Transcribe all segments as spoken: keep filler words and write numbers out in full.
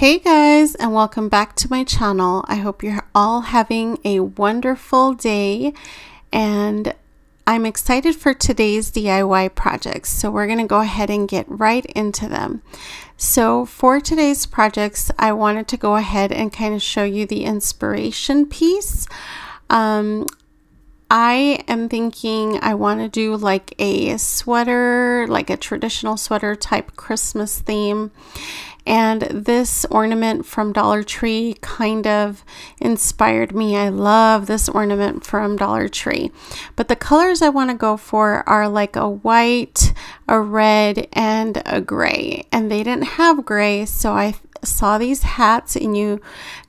Hey guys, and welcome back to my channel. I hope you're all having a wonderful day, and I'm excited for today's D I Y projects. So we're going to go ahead and get right into them. So for today's projects, I wanted to go ahead and kind of show you the inspiration piece. Um, I am thinking I want to do like a sweater, like a traditional sweater type Christmas theme. And this ornament from Dollar Tree kind of inspired me. I love this ornament from Dollar Tree. But the colors I want to go for are like a white, a red, and a gray. And they didn't have gray, so I saw these hats, and you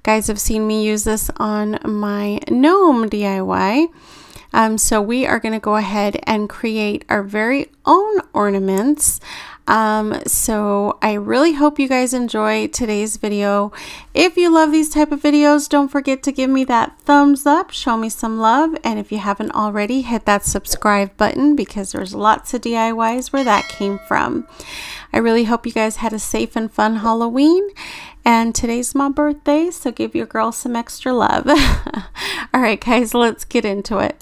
guys have seen me use this on my gnome D I Y. Um, so we are going to go ahead and create our very own ornaments. Um, so I really hope you guys enjoy today's video. If you love these type of videos, don't forget to give me that thumbs up, show me some love. And if you haven't already, hit that subscribe button because there's lots of D I Ys where that came from. I really hope you guys had a safe and fun Halloween. And today's my birthday, so give your girl some extra love. All right, guys, let's get into it.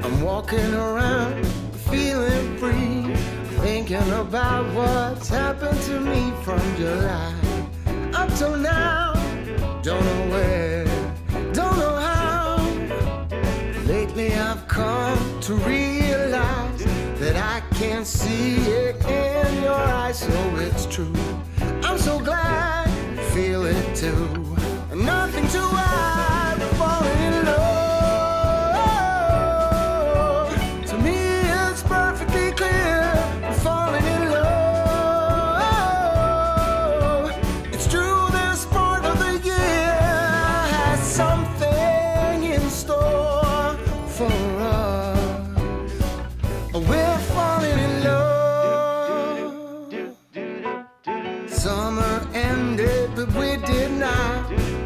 I'm walking around feeling free, thinking about what's happened to me from July up till now. Don't know where, don't know how. Lately I've come to realize that I can't see it in your eyes, so it's true. I'm so glad you feel it too. Nothing to hide, falling in love. To me it's perfectly clear, I'm falling in love. It's true.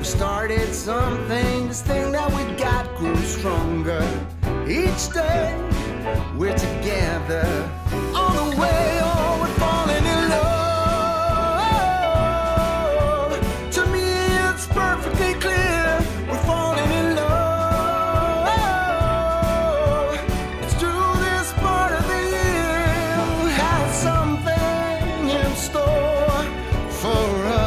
Started something, this thing that we got grew stronger. Each day we're together, all the way, oh, we're falling in love. To me it's perfectly clear, we're falling in love. It's true, this part of the year has something in store for us.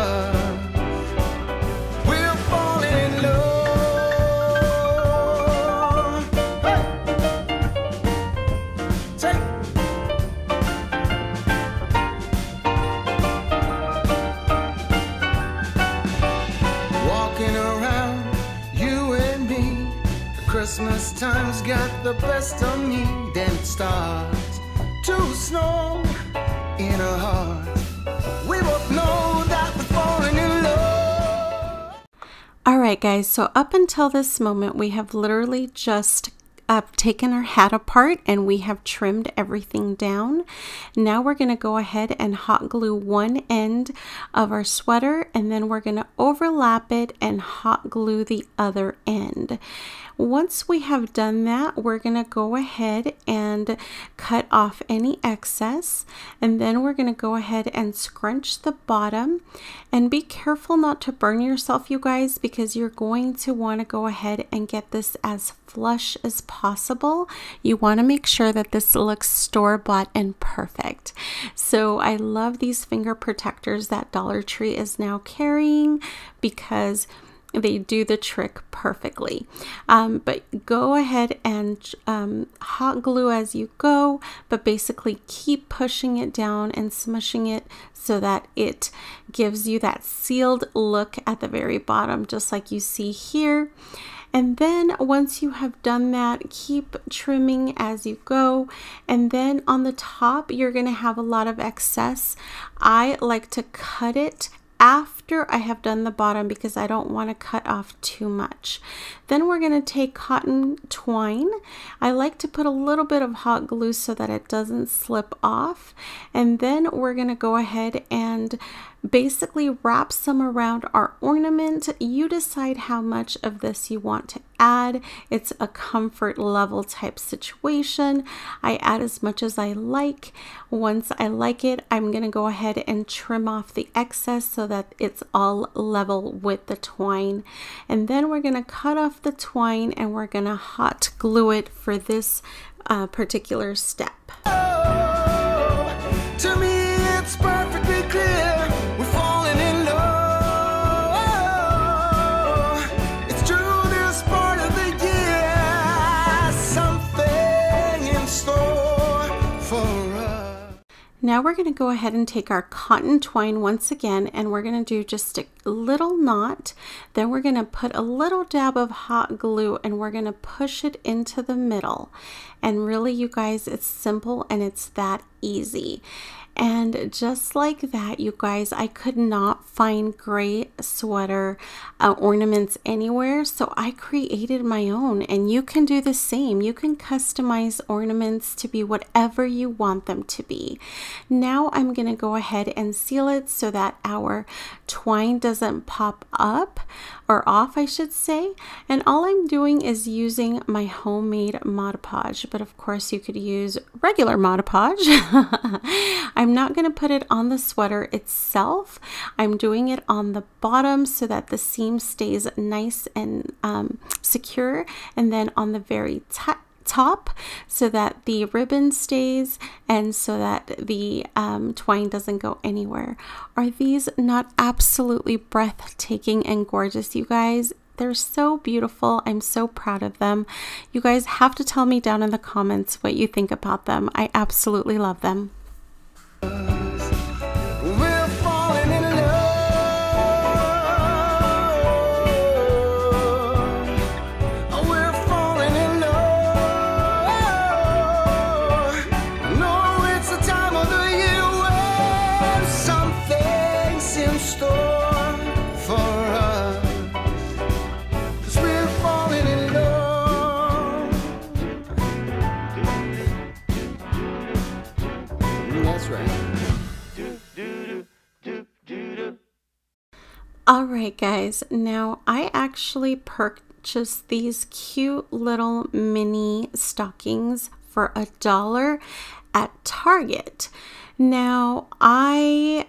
Christmas time's got the best of me, then it starts to snow in our heart. We both know that we're falling in love. All right, guys, so up until this moment, we have literally just I've taken our hat apart and we have trimmed everything down. Now we're going to go ahead and hot glue one end of our sweater, and then we're going to overlap it and hot glue the other end. Once we have done that, we're going to go ahead and cut off any excess, and then we're going to go ahead and scrunch the bottom. And be careful not to burn yourself, you guys, because you're going to want to go ahead and get this as flush as possible possible. You want to make sure that this looks store-bought and perfect. So I love these finger protectors that Dollar Tree is now carrying because they do the trick perfectly. Um, but go ahead and um, hot glue as you go, but basically keep pushing it down and smushing it so that it gives you that sealed look at the very bottom, just like you see here. And then once you have done that, keep trimming as you go. And then on the top, you're going to have a lot of excess. I like to cut it after I have done the bottom because I don't want to cut off too much. Then we're going to take cotton twine. I like to put a little bit of hot glue so that it doesn't slip off. And then we're going to go ahead and basically wrap some around our ornament. You decide how much of this you want to add. It's a comfort level type situation. I add as much as I like. Once I like it, I'm going to go ahead and trim off the excess so that it's all level with the twine. And then we're going to cut off the twine and we're going to hot glue it for this uh, particular step. Oh, to me it's perfectly clear. Now we're going to go ahead and take our cotton twine once again, and we're going to do just a little knot. Then we're going to put a little dab of hot glue and we're going to push it into the middle. And really, you guys, it's simple and it's that easy. And just like that, you guys, I could not find gray sweater uh, ornaments anywhere, so I created my own, and you can do the same. You can customize ornaments to be whatever you want them to be. Now I'm going to go ahead and seal it so that our twine doesn't pop up or off, I should say. And all I'm doing is using my homemade Mod Podge, but of course you could use regular Mod Podge. I'm not going to put it on the sweater itself. I'm doing it on the bottom so that the seam stays nice and um, secure, and then on the very top top so that the ribbon stays and so that the um, twine doesn't go anywhere. Are these not absolutely breathtaking and gorgeous, you guys? They're so beautiful. I'm so proud of them. You guys have to tell me down in the comments what you think about them. I absolutely love them. All right, guys, now I actually purchased these cute little mini stockings for a dollar at Target. Now I,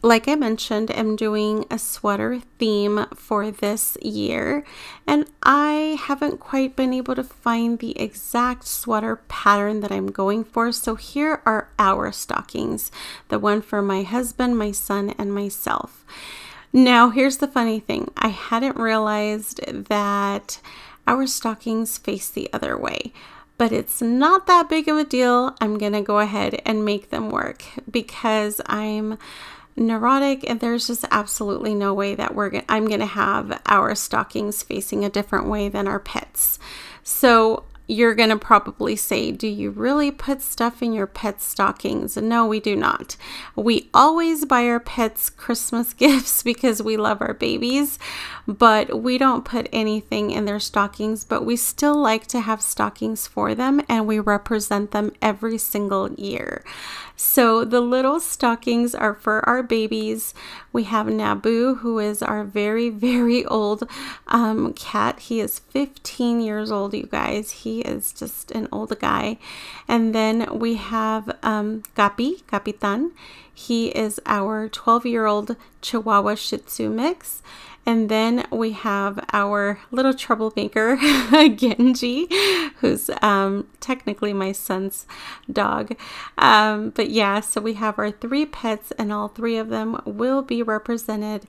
like I mentioned, am doing a sweater theme for this year, and I haven't quite been able to find the exact sweater pattern that I'm going for. So here are our stockings, the one for my husband, my son, and myself. Now, here's the funny thing. I hadn't realized that our stockings face the other way, but it's not that big of a deal. I'm going to go ahead and make them work because I'm neurotic and there's just absolutely no way that we're gonna, I'm going to have our stockings facing a different way than our pets. So you're going to probably say, do you really put stuff in your pet's stockings? No, we do not. We always buy our pets Christmas gifts because we love our babies, but we don't put anything in their stockings, but we still like to have stockings for them and we represent them every single year. So the little stockings are for our babies. We have Naboo, who is our very, very old um, cat. He is fifteen years old, you guys. He is just an old guy. And then we have um, Capi, Capitan. He is our twelve-year-old Chihuahua Shih Tzu mix. And then we have our little troublemaker, Genji, who's um, technically my son's dog. Um, but yeah, so we have our three pets and all three of them will be represented.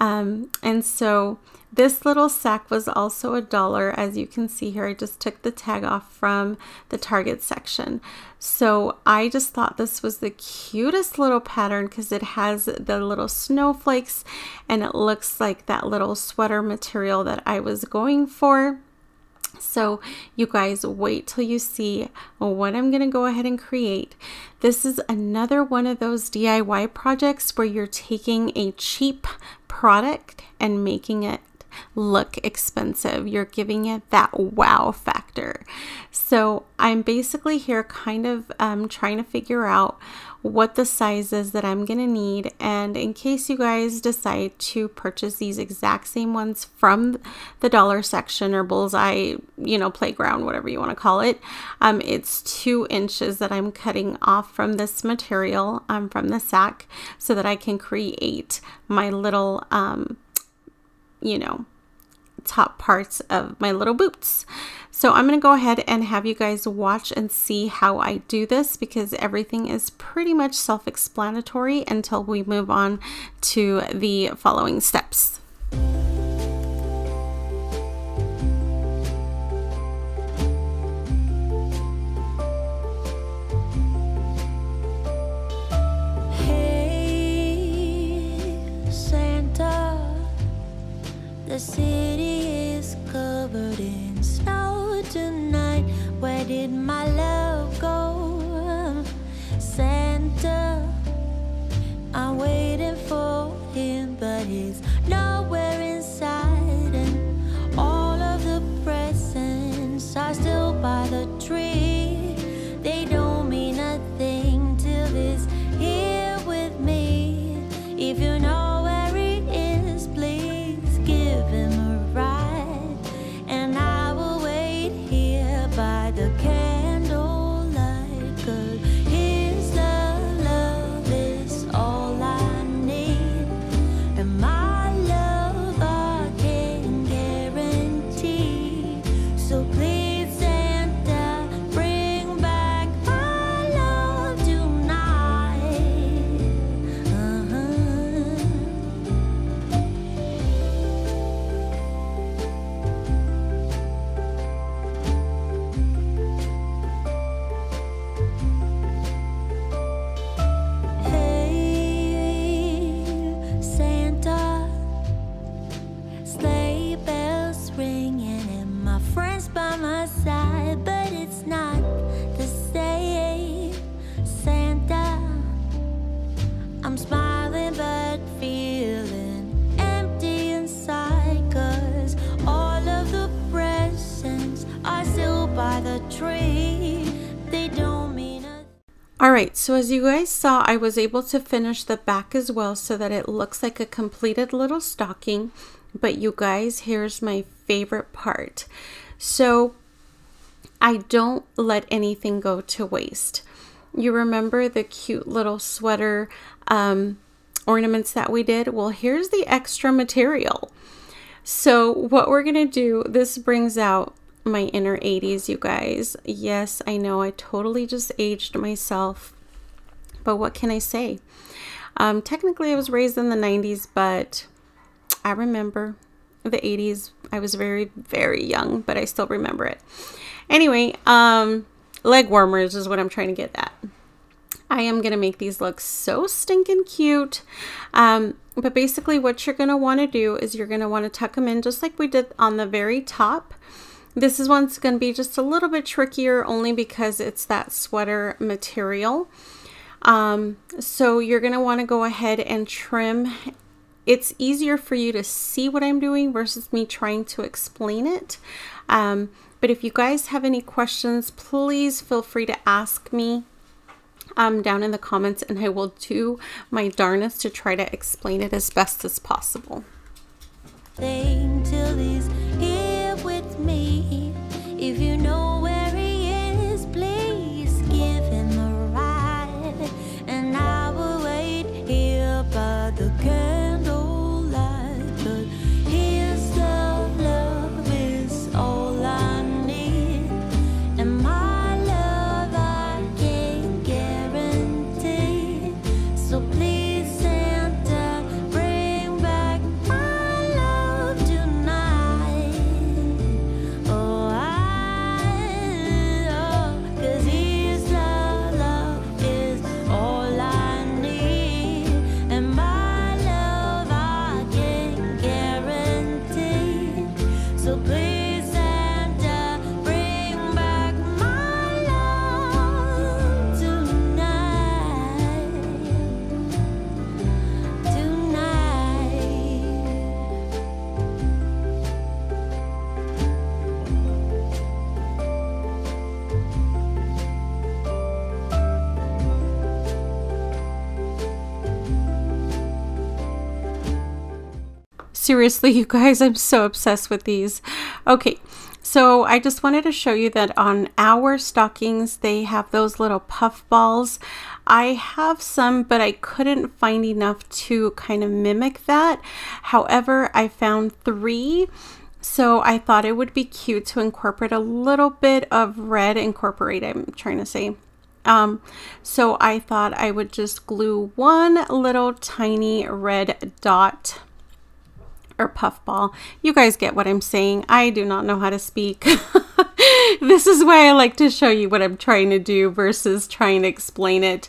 Um, and so this little sack was also a dollar. As you can see here, I just took the tag off from the Target section. So I just thought this was the cutest little pattern because it has the little snowflakes and it looks like that little sweater material that I was going for. So you guys, wait till you see what I'm going to go ahead and create. This is another one of those D I Y projects where you're taking a cheap product and making it look expensive. You're giving it that wow factor. factor. So I'm basically here kind of um, trying to figure out what the size is that I'm gonna need, and in case you guys decide to purchase these exact same ones from the dollar section or Bullseye, you know, playground, whatever you want to call it, um, it's two inches that I'm cutting off from this material, um, from the sack, so that I can create my little, um, you know, top parts of my little boots. So I'm going to go ahead and have you guys watch and see how I do this, because everything is pretty much self-explanatory until we move on to the following steps. Hey, Santa, the city is covered in snow. Tonight, where did my love go? Santa, I'm waiting for him, but he's nowhere inside. And all of the presents are still by the tree. They don't mean a thing till he's here with me. If you know Alright, so as you guys saw, I was able to finish the back as well so that it looks like a completed little stocking. But you guys, here's my favorite part. So I don't let anything go to waste. You remember the cute little sweater um, ornaments that we did? Well, here's the extra material. So what we're going to do, this brings out my inner eighties, you guys. Yes, I know I totally just aged myself, but what can I say? Um, technically, I was raised in the nineties, but I remember the eighties. I was very, very young, but I still remember it. Anyway, um, leg warmers is what I'm trying to get at. I am going to make these look so stinking cute. Um, but basically what you're going to want to do is you're going to want to tuck them in just like we did on the very top. This is one's going to be just a little bit trickier only because it's that sweater material. Um, so you're going to want to go ahead and trim. It's easier for you to see what I'm doing versus me trying to explain it. Um, but if you guys have any questions, please feel free to ask me um, down in the comments, and I will do my darnest to try to explain it as best as possible. If you know where he is, please give him a ride, and I will wait here by the candlelight. But his love, love is all I need, and my love I can guarantee. So please, Santa, bring back. Seriously, you guys, I'm so obsessed with these. Okay, so I just wanted to show you that on our stockings, they have those little puff balls. I have some, but I couldn't find enough to kind of mimic that. However, I found three. So I thought it would be cute to incorporate a little bit of red, incorporate, I'm trying to say. Um, so I thought I would just glue one little tiny red dot or puffball. You guys get what I'm saying. I do not know how to speak. This is why I like to show you what I'm trying to do versus trying to explain it.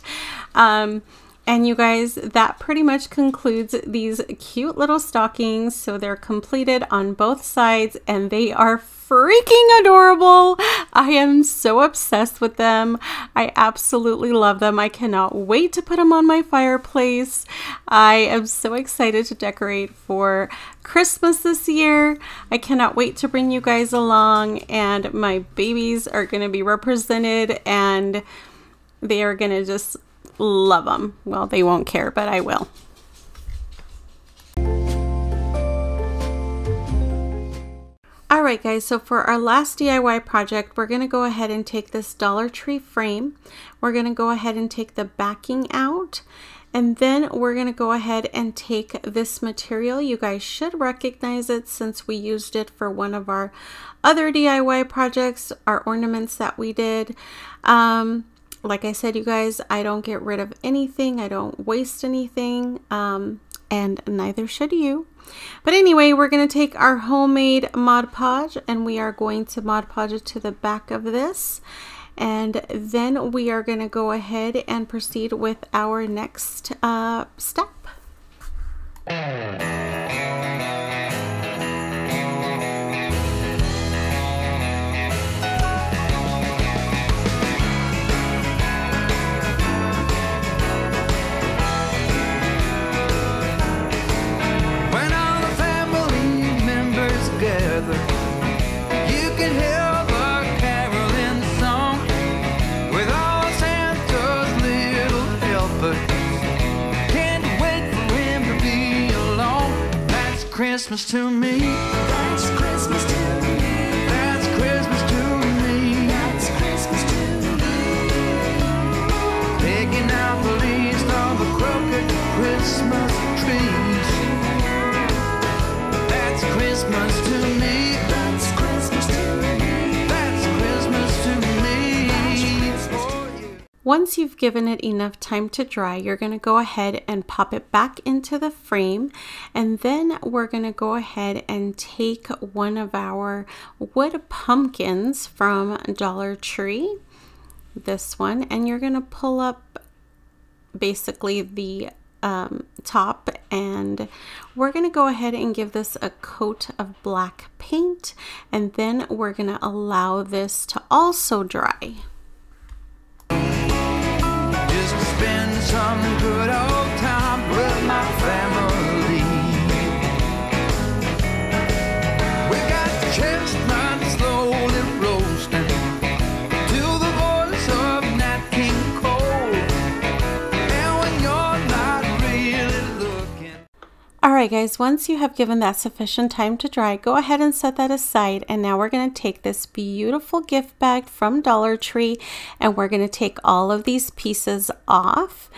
Um, And you guys, that pretty much concludes these cute little stockings. So they're completed on both sides and they are freaking adorable. I am so obsessed with them. I absolutely love them. I cannot wait to put them on my fireplace. I am so excited to decorate for Christmas this year. I cannot wait to bring you guys along, and my babies are gonna be represented and they are gonna just love them. Well, they won't care, but I will. All right, guys, so for our last D I Y project, we're going to go ahead and take this Dollar Tree frame. We're going to go ahead and take the backing out, and then we're going to go ahead and take this material. You guys should recognize it since we used it for one of our other D I Y projects, our ornaments that we did. Um, Like I said, you guys, I don't get rid of anything. I don't waste anything, um, and neither should you. But anyway, we're going to take our homemade Mod Podge and we are going to Mod Podge it to the back of this. And then we are going to go ahead and proceed with our next uh, step. Christmas to me. That's Christmas to me. That's Christmas to me. That's Christmas to me. Picking out the leaves on the crooked Christmas trees. That's Christmas to me. That's Christmas to me. That's Christmas to me. Christmas to me. Once you've given it enough time to dry, you're going to go ahead and pop it back into the frame. And then we're going to go ahead and take one of our wood pumpkins from Dollar Tree, this one, and you're going to pull up basically the um, top, and we're going to go ahead and give this a coat of black paint, and then we're going to allow this to also dry. Just spend some good old time with my family. Alright guys, once you have given that sufficient time to dry, go ahead and set that aside, and now we're going to take this beautiful gift bag from Dollar Tree and we're going to take all of these pieces off.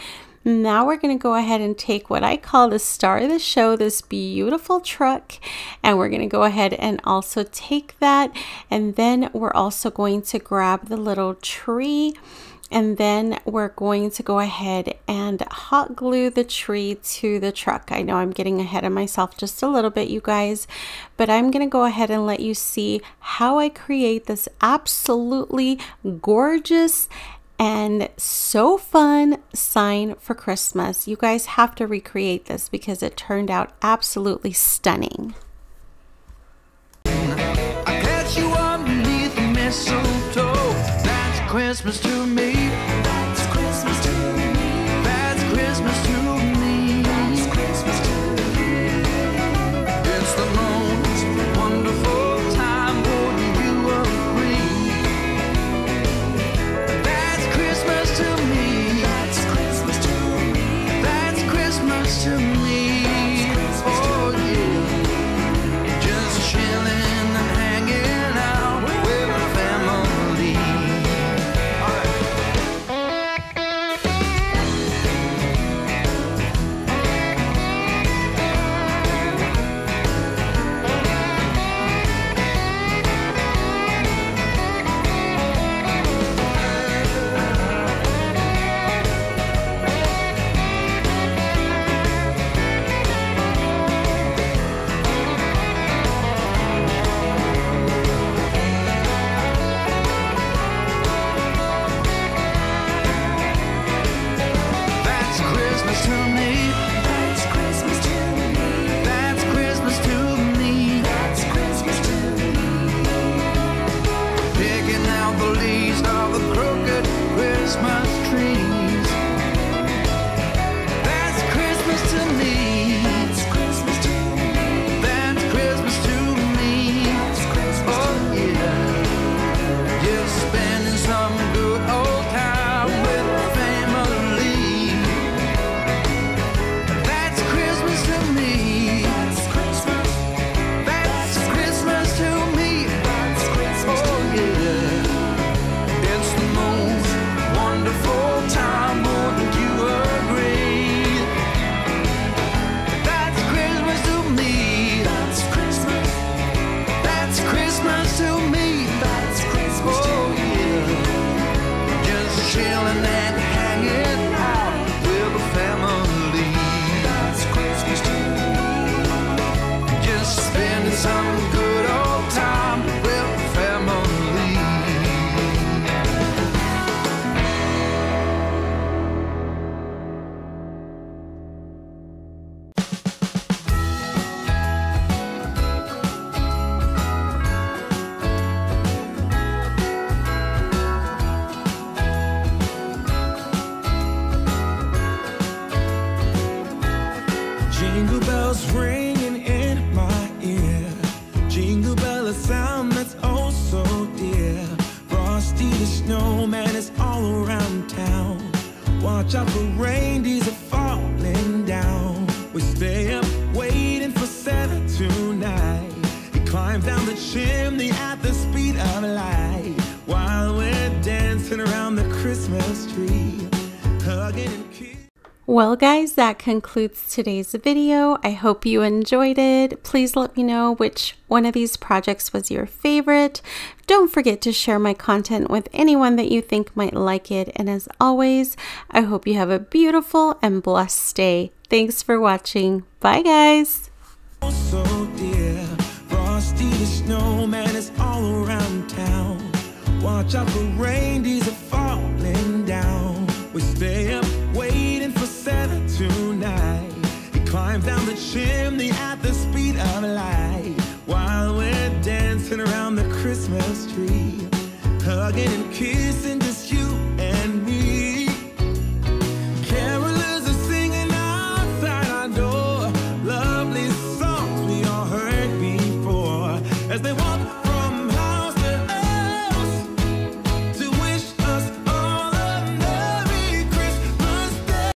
Now we're going to go ahead and take what I call the star of the show, this beautiful truck, and we're going to go ahead and also take that, and then we're also going to grab the little tree. And then we're going to go ahead and hot glue the tree to the truck. I know I'm getting ahead of myself just a little bit, you guys, but I'm going to go ahead and let you see how I create this absolutely gorgeous and so fun sign for Christmas. You guys have to recreate this because it turned out absolutely stunning. I catch you underneath the mistletoe. That's Christmas to me. That's Christmas to me. That's Christmas to me. That's Christmas to me. It's the most wonderful time, wouldn't you agree? That's Christmas to me. That's Christmas to me. That's Christmas to me. That's Christmas to me. Oh yeah. watch out for rain, these are falling down. We stay up waiting for Santa tonight. He climbs down the chimney at the speed of light, while we're dancing around the Christmas tree, hugging and kissing. Well guys, that concludes today's video. I hope you enjoyed it. Please let me know which one of these projects was your favorite. Don't forget to share my content with anyone that you think might like it. And as always, I hope you have a beautiful and blessed day. Thanks for watching. Bye guys. Oh, so dear, Frosty the Snowman is all around town. Watch out for rain, these are falling down. We stay up waiting for Santa tonight. He climbs down the chimney at the speed of light, while we're dancing around the Christmas tree, hugging and kissing just you.